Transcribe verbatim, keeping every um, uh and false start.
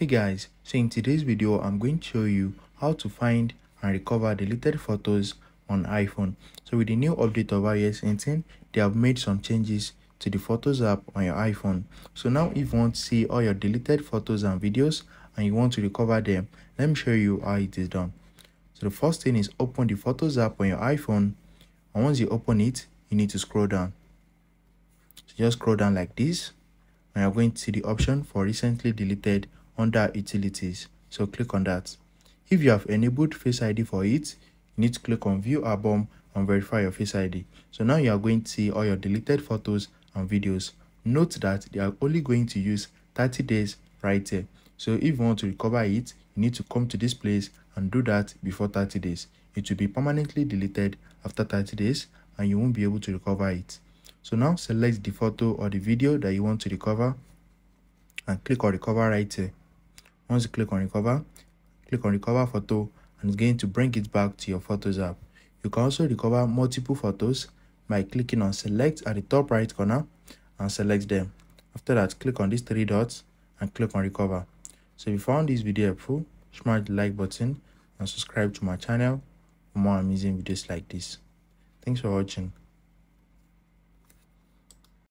Hey guys, so in today's video I'm going to show you how to find and recover deleted photos on iPhone. So with the new update of i O S eighteen, they have made some changes to the photos app on your iPhone. So now if you want to see all your deleted photos and videos and you want to recover them, let me show you how it is done. So the first thing is open the photos app on your iPhone, and once you open it, you need to scroll down. So just scroll down like this and you're going to see the option for recently deleted under utilities, so click on that. If you have enabled Face I D for it, you need to click on view album and verify your Face I D. So now you are going to see all your deleted photos and videos. Note that they are only going to use thirty days right here, so if you want to recover it, you need to come to this place and do that before thirty days. It will be permanently deleted after thirty days and you won't be able to recover it. So now select the photo or the video that you want to recover and click on recover right here. Once you click on recover, click on recover photo and it's going to bring it back to your photos app. You can also recover multiple photos by clicking on select at the top right corner and select them. After that, click on these three dots and click on recover. So if you found this video helpful, smash the like button and subscribe to my channel for more amazing videos like this. Thanks for watching.